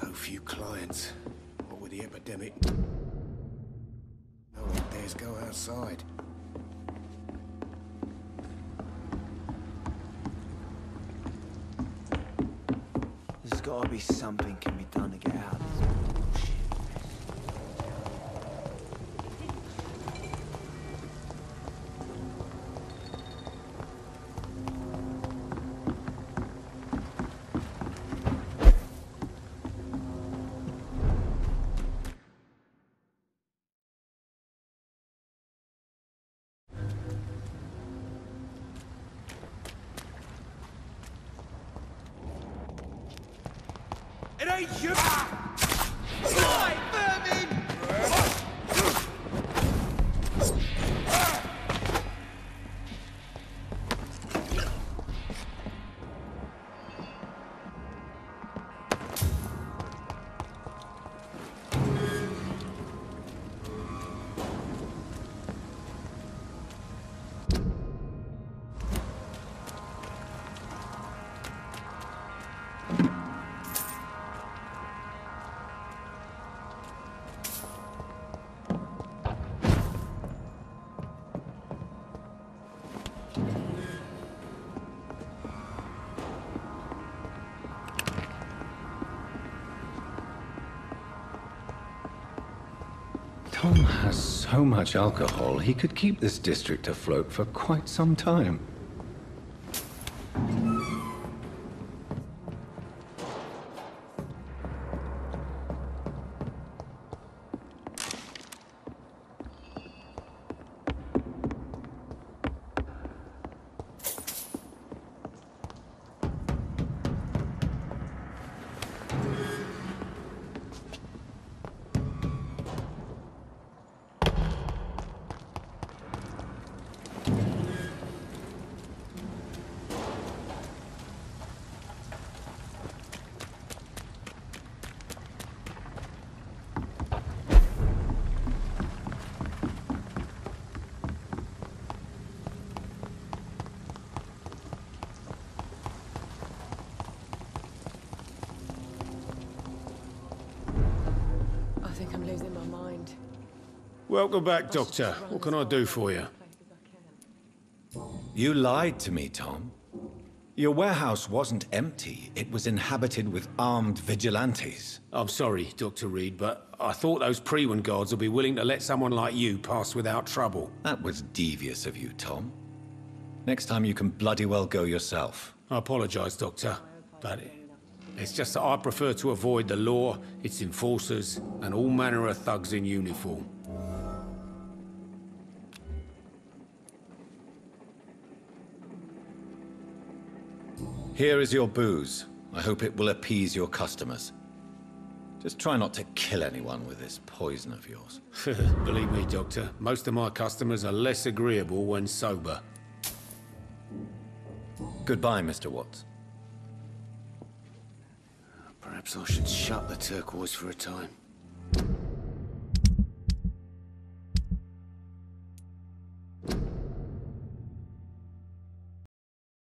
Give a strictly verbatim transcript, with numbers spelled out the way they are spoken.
So few clients. What with the epidemic, no one dares go outside. There's gotta be something can be done to get out of this bullshit. It ain't you! Die, vermin! Tom has so much alcohol, he could keep this district afloat for quite some time. Welcome back, Doctor. What can I do for you? You lied to me, Tom. Your warehouse wasn't empty. It was inhabited with armed vigilantes. I'm sorry, Doctor Reed, but I thought those Prewin guards would be willing to let someone like you pass without trouble. That was devious of you, Tom. Next time you can bloody well go yourself. I apologize, Doctor, but it's just that I prefer to avoid the law, its enforcers, and all manner of thugs in uniform. Here is your booze. I hope it will appease your customers. Just try not to kill anyone with this poison of yours. Believe me, Doctor, most of my customers are less agreeable when sober. Goodbye, Mister Watts. Perhaps I should shut the turquoise for a time.